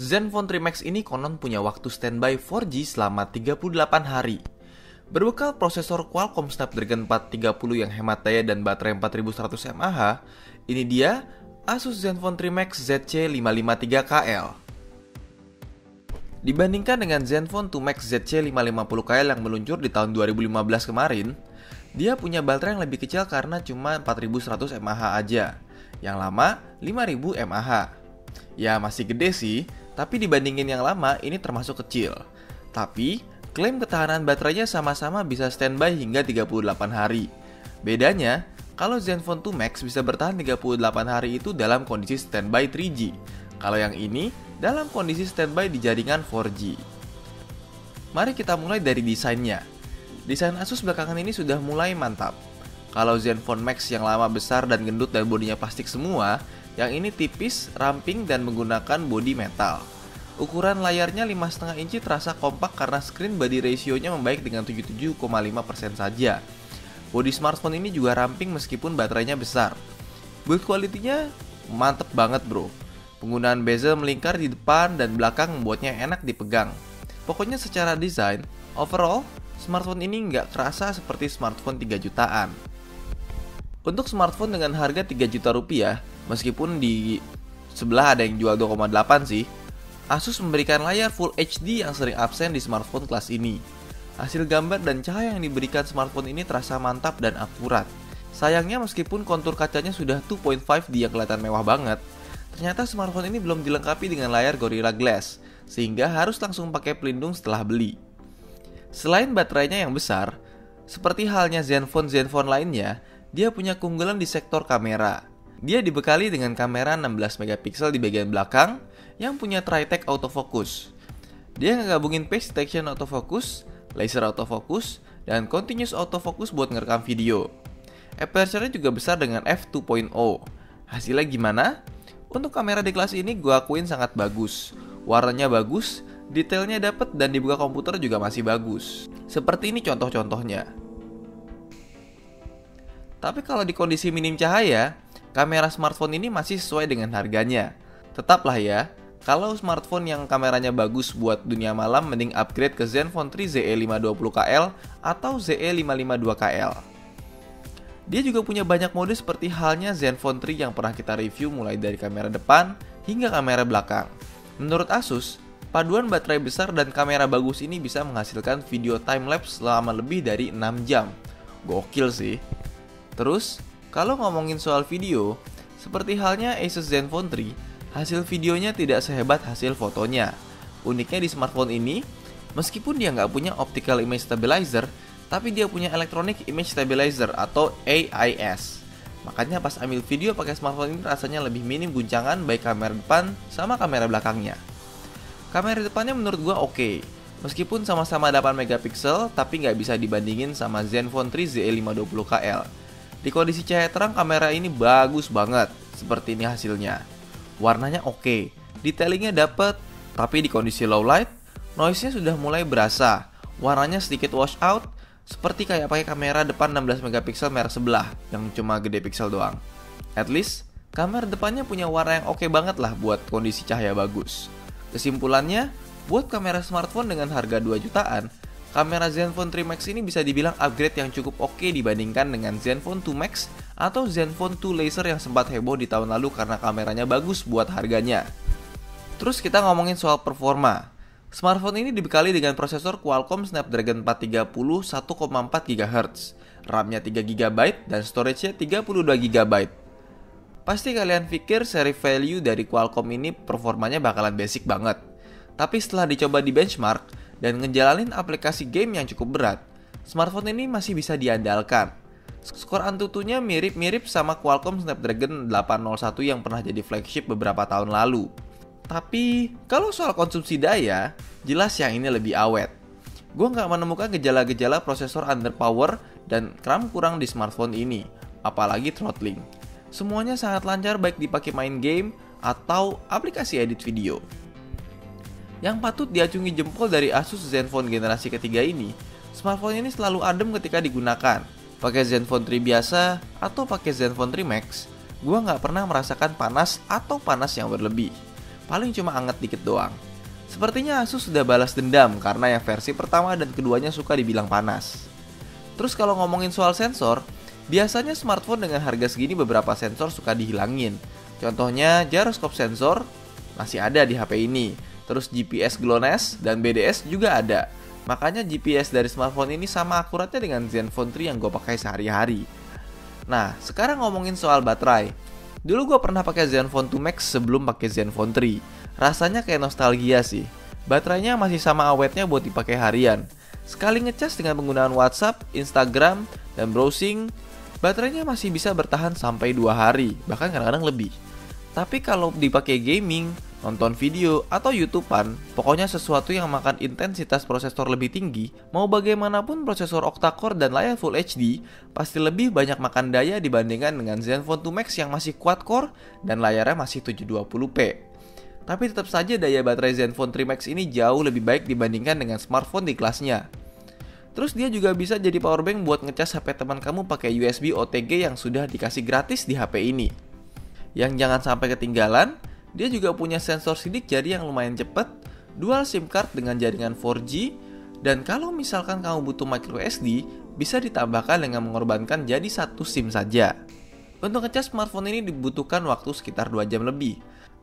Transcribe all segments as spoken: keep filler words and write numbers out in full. ZenFone tiga Max ini konon punya waktu standby empat G selama tiga puluh delapan hari. Berbekal prosesor Qualcomm Snapdragon empat tiga nol yang hemat daya dan baterai empat ribu seratus mAh, ini dia Asus ZenFone tiga Max Z C lima lima tiga K L. Dibandingkan dengan ZenFone dua Max Z C lima lima nol K L yang meluncur di tahun dua ribu lima belas kemarin, dia punya baterai yang lebih kecil karena cuma empat ribu seratus mAh aja, yang lama lima ribu mAh. Ya masih gede sih, tapi dibandingin yang lama ini termasuk kecil. Tapi, klaim ketahanan baterainya sama-sama bisa standby hingga tiga puluh delapan hari. Bedanya, kalau ZenFone dua Max bisa bertahan tiga puluh delapan hari itu dalam kondisi standby tiga G, kalau yang ini dalam kondisi standby di jaringan empat G. Mari kita mulai dari desainnya. Desain Asus belakangan ini sudah mulai mantap. Kalau ZenFone Max yang lama besar dan gendut dan bodinya plastik semua, yang ini tipis, ramping, dan menggunakan bodi metal. Ukuran layarnya lima koma lima inci terasa kompak karena screen body ratio-nya membaik dengan tujuh puluh tujuh koma lima persen saja. Bodi smartphone ini juga ramping meskipun baterainya besar. Build quality-nya mantep banget bro. Penggunaan bezel melingkar di depan dan belakang membuatnya enak dipegang. Pokoknya secara desain, overall, smartphone ini nggak kerasa seperti smartphone tiga jutaan. Untuk smartphone dengan harga tiga juta rupiah, meskipun di sebelah ada yang jual dua koma delapan sih, Asus memberikan layar Full H D yang sering absen di smartphone kelas ini. Hasil gambar dan cahaya yang diberikan smartphone ini terasa mantap dan akurat. Sayangnya meskipun kontur kacanya sudah dua koma lima D yang kelihatan mewah banget, ternyata smartphone ini belum dilengkapi dengan layar Gorilla Glass, sehingga harus langsung pakai pelindung setelah beli. Selain baterainya yang besar, seperti halnya ZenFone-ZenFone lainnya, dia punya keunggulan di sektor kamera. Dia dibekali dengan kamera enam belas megapiksel di bagian belakang yang punya tri-tech autofocus. Dia ngegabungin Face Detection Autofocus, Laser Autofocus, dan Continuous Autofocus buat ngerekam video. Aperture-nya juga besar dengan f dua titik nol. Hasilnya gimana? Untuk kamera di kelas ini gue akuin sangat bagus. Warnanya bagus, detailnya dapet, dan dibuka komputer juga masih bagus. Seperti ini contoh-contohnya. Tapi kalau di kondisi minim cahaya, kamera smartphone ini masih sesuai dengan harganya. Tetaplah ya, kalau smartphone yang kameranya bagus buat dunia malam mending upgrade ke ZenFone tiga Z E lima dua nol K L atau Z E lima lima dua K L. Dia juga punya banyak mode seperti halnya ZenFone tiga yang pernah kita review mulai dari kamera depan hingga kamera belakang. Menurut Asus, paduan baterai besar dan kamera bagus ini bisa menghasilkan video timelapse selama lebih dari enam jam. Gokil sih. Terus, kalau ngomongin soal video, seperti halnya Asus ZenFone tiga, hasil videonya tidak sehebat hasil fotonya. Uniknya di smartphone ini, meskipun dia nggak punya optical image stabilizer, tapi dia punya Electronic Image Stabilizer atau A I S. Makanya pas ambil video pakai smartphone ini rasanya lebih minim guncangan baik kamera depan sama kamera belakangnya. Kamera depannya menurut gua oke, okay. Meskipun sama-sama delapan megapiksel tapi nggak bisa dibandingin sama ZenFone tiga Z E lima dua nol K L. Di kondisi cahaya terang kamera ini bagus banget, seperti ini hasilnya. Warnanya oke, okay. Detailingnya dapet, tapi di kondisi low light, noise-nya sudah mulai berasa. Warnanya sedikit wash out, seperti kayak pakai kamera depan enam belas megapiksel merek sebelah yang cuma gede pixel doang. At least, kamera depannya punya warna yang oke banget lah buat kondisi cahaya bagus. Kesimpulannya, buat kamera smartphone dengan harga dua jutaan, kamera ZenFone tiga Max ini bisa dibilang upgrade yang cukup oke dibandingkan dengan ZenFone dua Max atau ZenFone dua Laser yang sempat heboh di tahun lalu karena kameranya bagus buat harganya. Terus kita ngomongin soal performa. Smartphone ini dibekali dengan prosesor Qualcomm Snapdragon empat tiga nol satu koma empat gigahertz, RAM-nya tiga giga byte, dan storage-nya tiga puluh dua giga byte. Pasti kalian pikir seri value dari Qualcomm ini performanya bakalan basic banget. Tapi setelah dicoba di benchmark dan ngejalanin aplikasi game yang cukup berat, smartphone ini masih bisa diandalkan. Skor Antutunya mirip-mirip sama Qualcomm Snapdragon delapan nol satu yang pernah jadi flagship beberapa tahun lalu. Tapi, kalau soal konsumsi daya, jelas yang ini lebih awet. Gue nggak menemukan gejala-gejala prosesor underpower dan kram kurang di smartphone ini, apalagi throttling. Semuanya sangat lancar baik dipakai main game atau aplikasi edit video. Yang patut diacungi jempol dari Asus ZenFone generasi ketiga ini, smartphone ini selalu adem ketika digunakan. Pakai ZenFone tiga biasa atau pakai ZenFone tiga Max, gue nggak pernah merasakan panas atau panas yang berlebih. paling cuma anget dikit doang. Sepertinya Asus sudah balas dendam karena yang versi pertama dan keduanya suka dibilang panas. Terus kalau ngomongin soal sensor, biasanya smartphone dengan harga segini beberapa sensor suka dihilangin. Contohnya gyroscope sensor masih ada di H P ini. Terus G P S GLONASS dan B D S juga ada. Makanya G P S dari smartphone ini sama akuratnya dengan ZenFone tiga yang gue pakai sehari-hari. Nah, sekarang ngomongin soal baterai. Dulu gue pernah pakai ZenFone dua Max sebelum pakai ZenFone tiga. Rasanya kayak nostalgia sih. Baterainya masih sama awetnya buat dipakai harian. Sekali ngecas dengan penggunaan WhatsApp, Instagram, dan browsing, baterainya masih bisa bertahan sampai dua hari, bahkan kadang-kadang lebih. Tapi kalau dipakai gaming, nonton video, atau YouTubean, pokoknya sesuatu yang makan intensitas prosesor lebih tinggi, mau bagaimanapun prosesor octa-core dan layar Full H D, pasti lebih banyak makan daya dibandingkan dengan ZenFone dua Max yang masih quad-core dan layarnya masih tujuh dua puluh p. Tapi tetap saja daya baterai ZenFone tiga Max ini jauh lebih baik dibandingkan dengan smartphone di kelasnya. Terus dia juga bisa jadi powerbank buat ngecas H P teman kamu pakai U S B O T G yang sudah dikasih gratis di H P ini. Yang jangan sampai ketinggalan, dia juga punya sensor sidik jari yang lumayan cepat, dual SIM card dengan jaringan empat G, dan kalau misalkan kamu butuh micro S D, bisa ditambahkan dengan mengorbankan jadi satu SIM saja. Untuk ngecas smartphone ini dibutuhkan waktu sekitar dua jam lebih,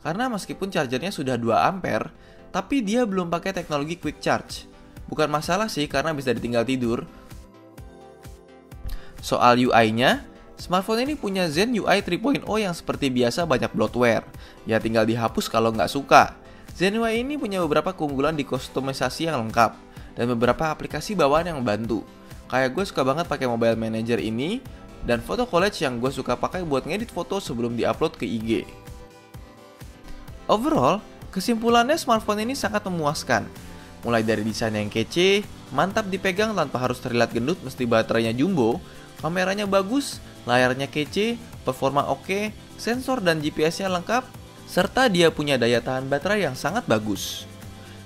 karena meskipun chargernya sudah dua ampere, tapi dia belum pakai teknologi quick charge. Bukan masalah sih karena bisa ditinggal tidur. Soal U I-nya, smartphone ini punya Zen U I tiga titik nol yang seperti biasa banyak bloatware. Ya tinggal dihapus kalau nggak suka. Zen U I ini punya beberapa keunggulan di kustomisasi yang lengkap dan beberapa aplikasi bawaan yang membantu. Kayak gue suka banget pakai Mobile Manager ini dan Photo College yang gue suka pakai buat ngedit foto sebelum diupload ke I G. Overall, kesimpulannya smartphone ini sangat memuaskan. Mulai dari desain yang kece, mantap dipegang tanpa harus terlihat gendut mesti baterainya jumbo, kameranya bagus, layarnya kece, performa oke, sensor dan G P S-nya lengkap, serta dia punya daya tahan baterai yang sangat bagus.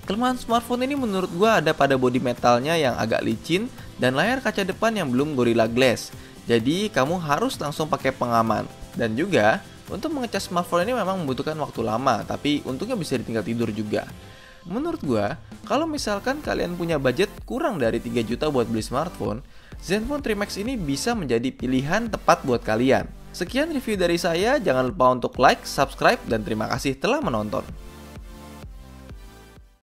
Kelemahan smartphone ini menurut gua ada pada bodi metalnya yang agak licin dan layar kaca depan yang belum Gorilla Glass. Jadi kamu harus langsung pakai pengaman. Dan juga untuk mengecas smartphone ini memang membutuhkan waktu lama, tapi untungnya bisa ditinggal tidur juga. Menurut gua, kalau misalkan kalian punya budget kurang dari tiga juta buat beli smartphone, ZenFone tiga Max ini bisa menjadi pilihan tepat buat kalian. Sekian review dari saya, jangan lupa untuk like, subscribe, dan terima kasih telah menonton.